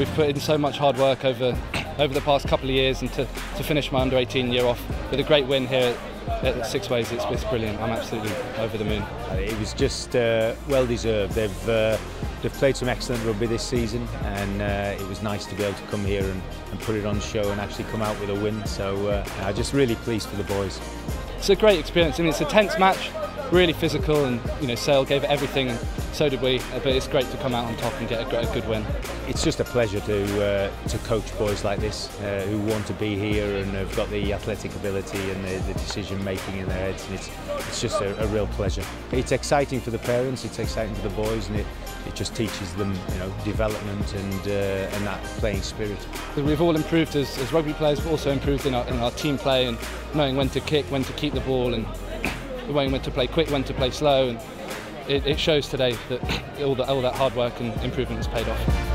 We've put in so much hard work over the past couple of years, and to finish my under-18 year off with a great win here at Six Ways, it's brilliant. I'm absolutely over the moon. It was just well deserved. They've played some excellent rugby this season, and it was nice to be able to come here and put it on show and actually come out with a win. So I'm just really pleased for the boys. It's a great experience. I mean, it's a tense match, really physical, and you know, Sale gave it everything, and so did we. But it's great to come out on top and get a good win. It's just a pleasure to coach boys like this who want to be here and have got the athletic ability and the decision making in their heads, and it's just a real pleasure. It's exciting for the parents, it's exciting for the boys, and it just teaches them, you know, development and that playing spirit. We've all improved as rugby players, but also improved in our team play, and knowing when to kick, when to keep the ball, and when to play quick, when to play slow, and it shows today that all that hard work and improvement has paid off.